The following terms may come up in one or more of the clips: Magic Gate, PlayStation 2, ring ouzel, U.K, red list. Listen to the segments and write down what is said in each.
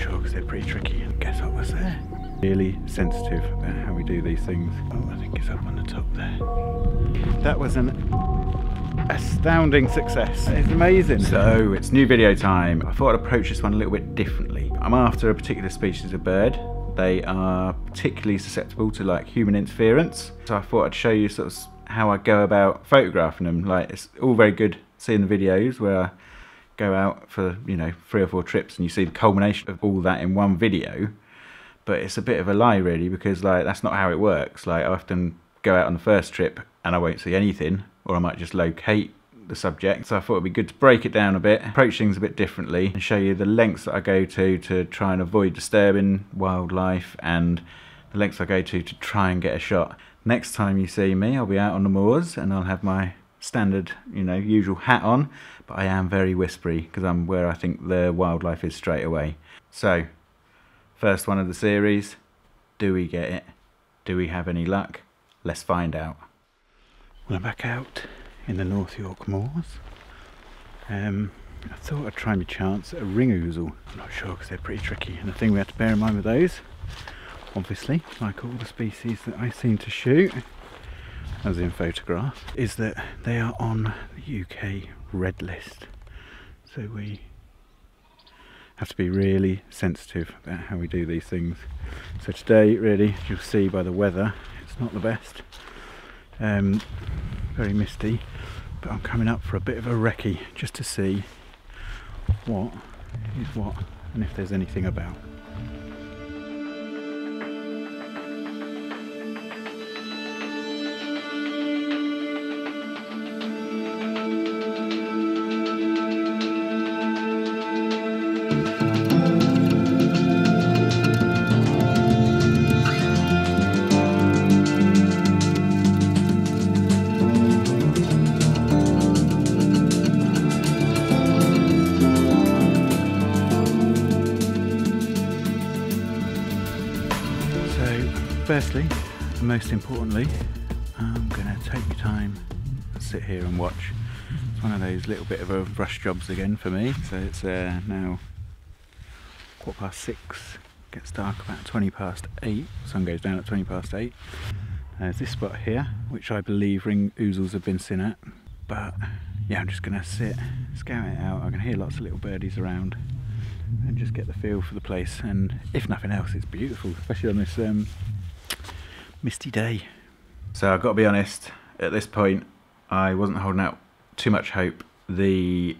sure because they're pretty tricky. And guess what was there? Really sensitive about how we do these things. Oh, I think it's up on the top there. That was an astounding success. It's amazing. So it's new video time. I thought I'd approach this one a little bit differently. I'm after a particular species of bird. They are particularly susceptible to like human interference. So I thought I'd show you sort of how I go about photographing them. Like, it's all very good seeing the videos where I go out for, you know, 3 or 4 trips and you see the culmination of all that in one video. But it's a bit of a lie really, because like that's not how it works. Like I often go out on the first trip and I won't see anything, or I might just locate the subject. So I thought it'd be good to break it down a bit, approach things a bit differently, and show you the lengths that I go to try and avoid disturbing wildlife, and the lengths I go to try and get a shot. Next time you see me, I'll be out on the moors and I'll have my standard, you know, usual hat on, but I am very whispery because I'm where I think the wildlife is straight away. So, first one of the series, do we get it? Do we have any luck? Let's find out. Well, I'm back out in the North York moors. I thought I'd try my chance at a ring ouzel. I'm not sure because they're pretty tricky, and the thing we have to bear in mind with those, obviously, like all the species that I seem to shoot, as in photograph, is that they are on the UK red list. So we have to be really sensitive about how we do these things. So today, really, you'll see by the weather, it's not the best. Very misty, but I'm coming up for a bit of a recce just to see what is what and if there's anything about. Firstly, and most importantly, I'm gonna take my time and sit here and watch. It's one of those little bit of a rush jobs again for me. So it's now 6:15, gets dark about 8:20, sun goes down at 8:20. There's this spot here, which I believe ring ouzels have been seen at. But yeah, I'm just gonna sit, scout it out. I can hear lots of little birdies around and just get the feel for the place. And if nothing else, it's beautiful, especially on this misty day. So I've got to be honest, at this point I wasn't holding out too much hope. The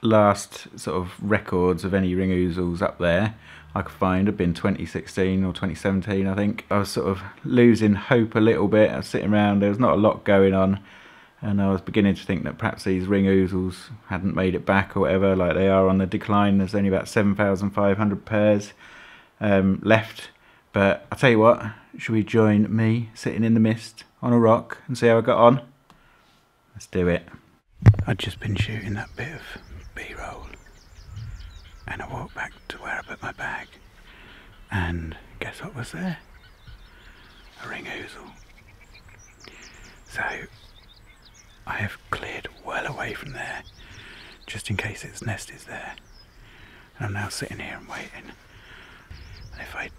last sort of records of any ring ouzels up there I could find have been 2016 or 2017, I think. I was sort of losing hope a little bit. I was sitting around, there was not a lot going on, and I was beginning to think that perhaps these ring ouzels hadn't made it back or whatever. Like, they are on the decline. There's only about 7,500 pairs left. But I'll tell you what, should we join me sitting in the mist on a rock and see how I got on? Let's do it. I'd just been shooting that bit of B-roll, and I walked back to where I put my bag, and guess what was there? A ring ouzel. So I have cleared well away from there, just in case its nest is there. And I'm now sitting here and waiting. And if I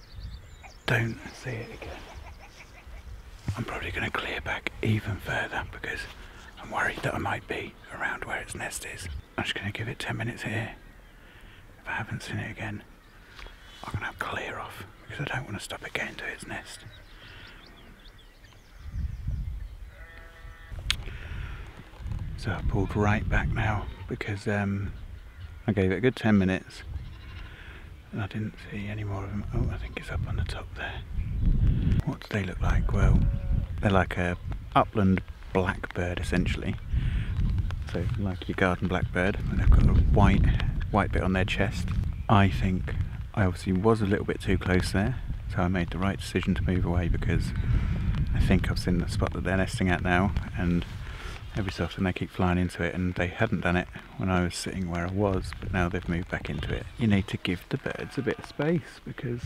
don't see it again, I'm probably going to clear back even further, because I'm worried that I might be around where its nest is. I'm just going to give it 10 minutes here. If I haven't seen it again, I'm going to have clear off, because I don't want to stop it getting to its nest. So I pulled right back now, because I gave it a good 10 minutes. And I didn't see any more of them. Oh, I think it's up on the top there. What do they look like? Well, they're like a upland blackbird essentially. So like your garden blackbird, and they've got a white bit on their chest. I think I obviously was a little bit too close there, so I made the right decision to move away, because I think I've seen the spot that they're nesting at now, and every so often they keep flying into it, and they hadn't done it when I was sitting where I was, but now they've moved back into it. You need to give the birds a bit of space, because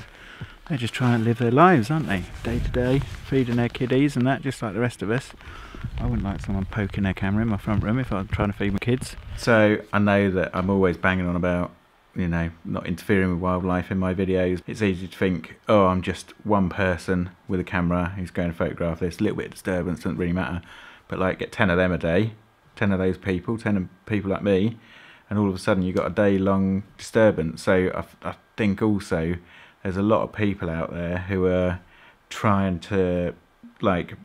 they're just trying to live their lives, aren't they? Day to day, feeding their kiddies and that, just like the rest of us. I wouldn't like someone poking their camera in my front room if I'm trying to feed my kids. So I know that I'm always banging on about you know, not interfering with wildlife in my videos. It's easy to think, oh, I'm just one person with a camera who's going to photograph this, a little bit of disturbance doesn't really matter. But like, get 10 of them a day, 10 of those people, 10 people like me, and all of a sudden you've got a day-long disturbance. So I think also there's a lot of people out there who are trying to like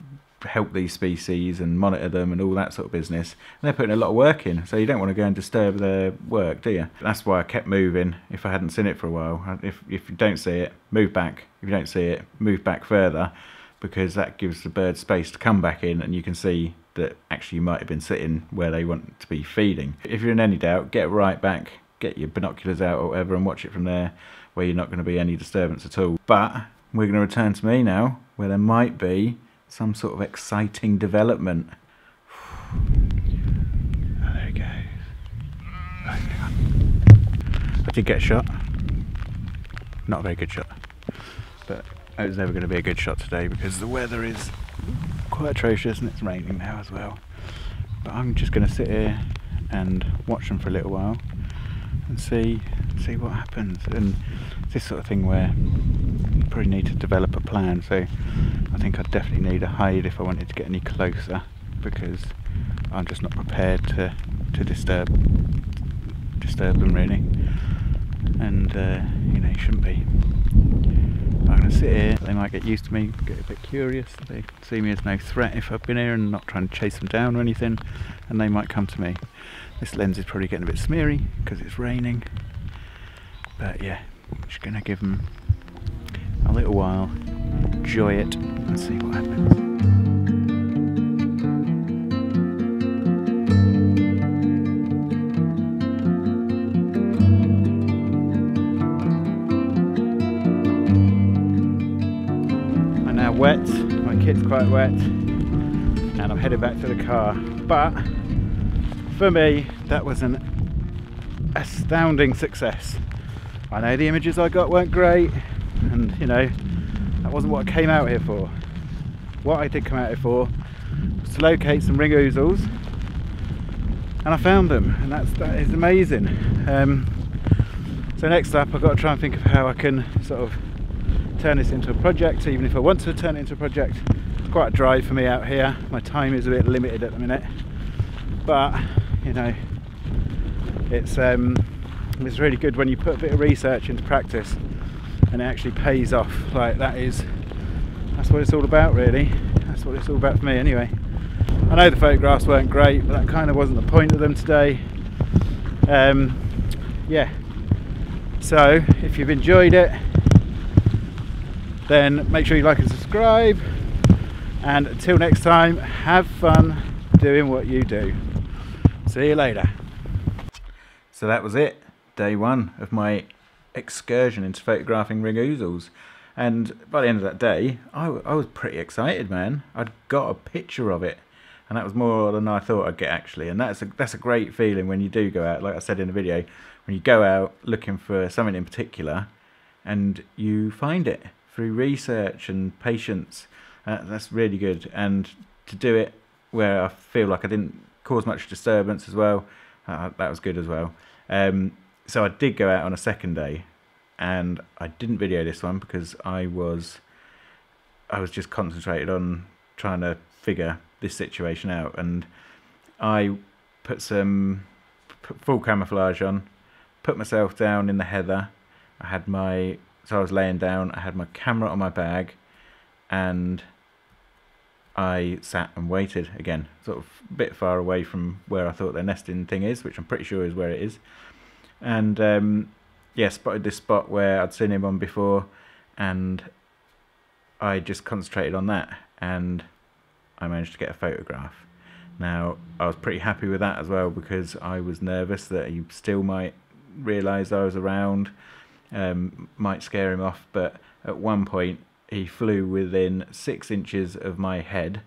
help these species and monitor them and all that sort of business, and they're putting a lot of work in, so you don't want to go and disturb their work, do you? That's why I kept moving. If I hadn't seen it for a while, if you don't see it, move back. If you don't see it, move back further, because that gives the bird space to come back in, and you can see that actually you might have been sitting where they want to be feeding. If you're in any doubt, get right back, get your binoculars out or whatever and watch it from there, where you're not going to be any disturbance at all. But we're going to return to me now, where there might be some sort of exciting development. Oh, there it goes. Oh, hang on. I did get a shot. Not a very good shot. But it was never going to be a good shot today because the weather is quite atrocious and it's raining now as well. But I'm just going to sit here and watch them for a little while and see what happens. And it's this sort of thing where you probably need to develop a plan. So I think I definitely need a hide if I wanted to get any closer, because I'm just not prepared to disturb them really, and you know, you shouldn't be. I'm going to sit here. They might get used to me, get a bit curious. They see me as no threat if I've been here and not trying to chase them down or anything, and they might come to me. This lens is probably getting a bit smeary because it's raining, but yeah, I'm just going to give them a little while, enjoy it, and see what happens. I'm now wet, my kit's quite wet, and I'm headed back to the car. But for me, that was an astounding success. I know the images I got weren't great, and you know, that wasn't what I came out here for. What I did come out here for was to locate some ring ouzels, and I found them, and that is amazing. So next up, I've got to try and think of how I can sort of turn this into a project, even if I want to turn it into a project. It's quite a drive for me out here. My time is a bit limited at the minute, but you know, it's really good when you put a bit of research into practice and it actually pays off. Like, that's what it's all about really. That's what it's all about for me anyway. I know the photographs weren't great, but that kind of wasn't the point of them today. Yeah, so if you've enjoyed it, then make sure you like and subscribe, and until next time, have fun doing what you do. See you later. So that was it, day one of my excursion into photographing ring ouzels, and by the end of that day I was pretty excited, man. I'd got a picture of it, and that was more than I thought I'd get actually, and that's a great feeling when you do go out, like I said in the video, when you go out looking for something in particular and you find it through research and patience. That's really good, and to do it where I feel like I didn't cause much disturbance as well, that was good as well. So I did go out on a second day, and I didn't video this one because I was just concentrated on trying to figure this situation out, and I put some full camouflage on, put myself down in the heather. So I was laying down, I had my camera on my bag, and I sat and waited again, sort of a bit far away from where I thought their nesting thing is, which I'm pretty sure is where it is. And yeah, spotted this spot where I'd seen him on before, and I just concentrated on that, and I managed to get a photograph. Now, I was pretty happy with that as well, because I was nervous that he still might realise I was around, might scare him off, but at one point he flew within 6 inches of my head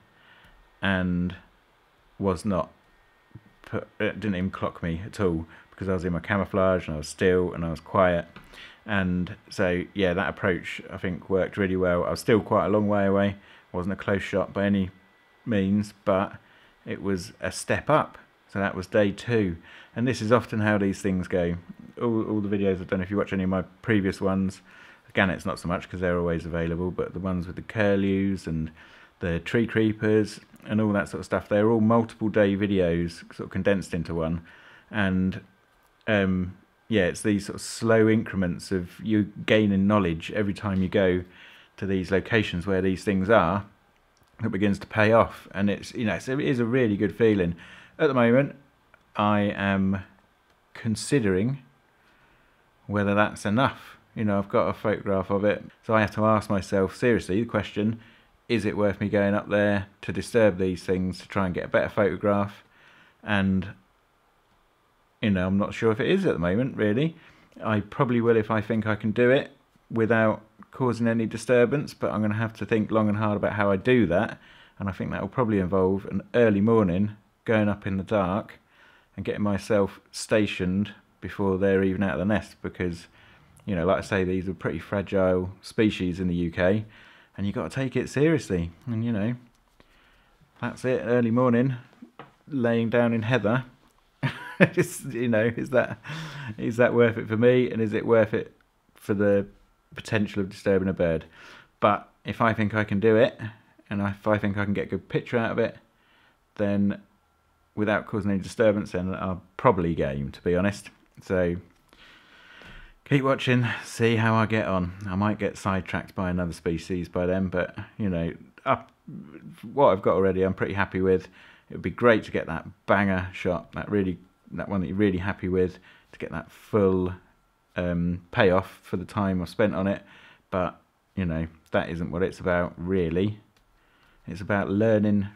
and didn't even clock me at all, because I was in my camouflage and I was still and I was quiet. And so yeah, that approach I think worked really well. I was still quite a long way away, wasn't a close shot by any means, but it was a step up. So that was day two, and this is often how these things go. All the videos I've done, if you watch any of my previous ones, gannets not so much because they're always available, but the ones with the curlews and the tree creepers and all that sort of stuff, they're all multiple day videos sort of condensed into one. And yeah, it's these sort of slow increments of you gaining knowledge every time you go to these locations where these things are that begins to pay off. And it's, you know, so it is a really good feeling. At the moment I am considering whether that's enough. You know, I've got a photograph of it, so I have to ask myself seriously the question, is it worth me going up there to disturb these things to try and get a better photograph? And, you know, I'm not sure if it is at the moment, really. I probably will if I think I can do it without causing any disturbance, but I'm going to have to think long and hard about how I do that, and I think that will probably involve an early morning going up in the dark and getting myself stationed before they're even out of the nest, because, you know, like I say, these are pretty fragile species in the UK, and you've got to take it seriously. And, you know, that's it, early morning, laying down in heather. Just, you know, is that worth it for me, and is it worth it for the potential of disturbing a bird? But if I think I can do it, and if I think I can get a good picture out of it, then without causing any disturbance, then I'll probably game, to be honest. So keep watching, see how I get on. I might get sidetracked by another species by then, but, you know, what I've got already I'm pretty happy with. It would be great to get that banger shot, that one that you're really happy with, to get that full payoff for the time I've spent on it. But, you know, that isn't what it's about, really. It's about learning,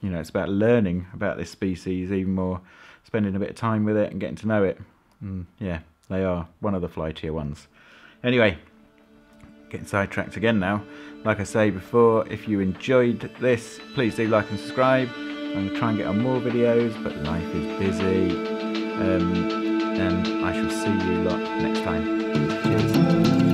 you know, it's about learning about this species even more, spending a bit of time with it and getting to know it. And, yeah. They are one of the fly tier ones. Anyway, getting sidetracked again now. Like I say before, if you enjoyed this, please do like and subscribe. I'm going to try and get on more videos, but life is busy. And I shall see you lot next time. Cheers.